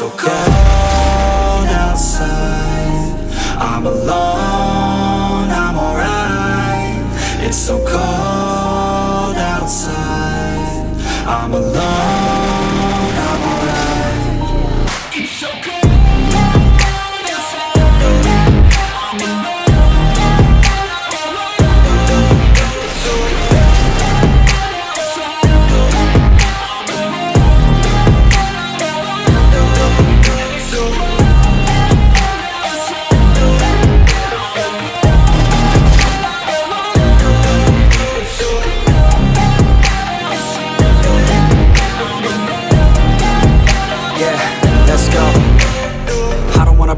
so cold outside, I'm alone, I'm alright. It's so cold outside, I'm alone.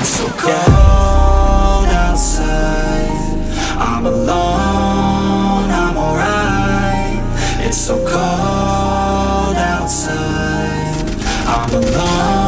It's so cold outside, I'm alone, I'm alright. It's so cold outside, I'm alone.